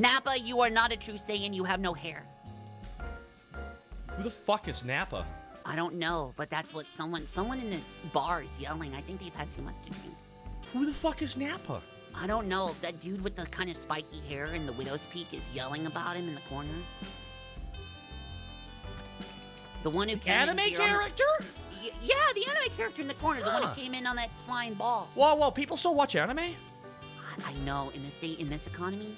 Nappa, you are not a true Saiyan. You have no hair. Who the fuck is Nappa? I don't know, but that's what someone in the bar is yelling. I think they've had too much to drink. Who the fuck is Nappa? I don't know. That dude with the kind of spiky hair and the widow's peak is yelling about him in the corner. The one who came anime in character? Yeah, the anime character in the corner. The one who came in on that flying ball. Whoa, whoa. People still watch anime? I know. In this day, in this economy.